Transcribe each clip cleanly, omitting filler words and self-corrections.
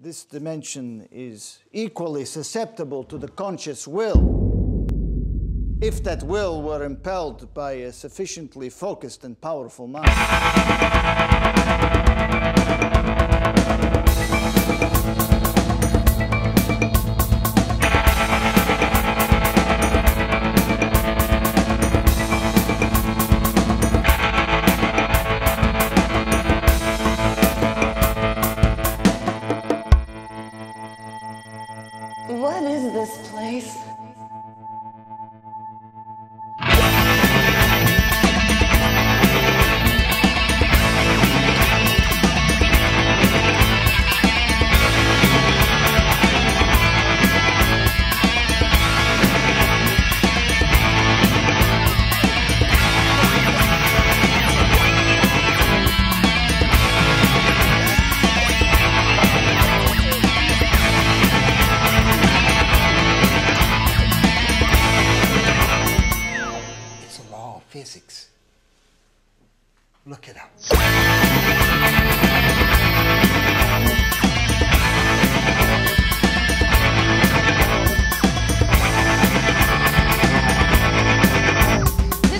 this dimension is equally susceptible to the conscious will, if that will were impelled by a sufficiently focused and powerful mind. What is this place? Physics. Look it up. This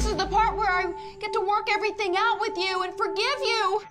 is the part where I get to work everything out with you and forgive you.